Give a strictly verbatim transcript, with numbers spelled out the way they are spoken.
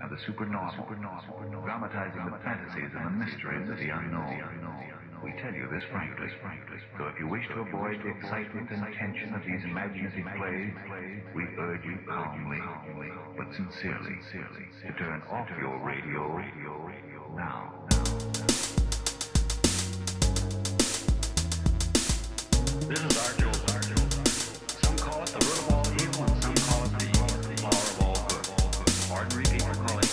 and the supernormal, supernormal dramatizing the fantasies and the mysteries of the unknown. We tell you this frankly, so if you wish to avoid the excitement and tension of these imaginative plays, we urge you calmly, but sincerely, to turn off your radio now. This is Arjo, some call it the root of all evil, and some call it the power of all good. Ordinary people call it